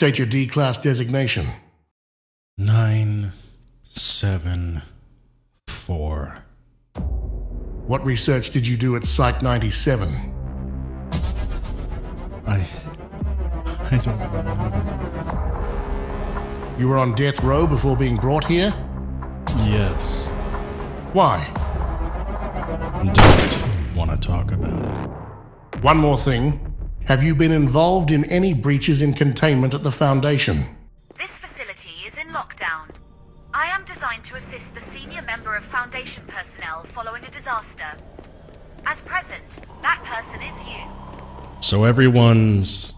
State your D-Class designation. 974. What research did you do at Site-97? I don't remember. You were on death row before being brought here? Yes. Why? Don't want to talk about it. One more thing. Have you been involved in any breaches in containment at the Foundation? This facility is in lockdown. I am designed to assist the senior member of Foundation personnel following a disaster. At present, that person is you. So everyone's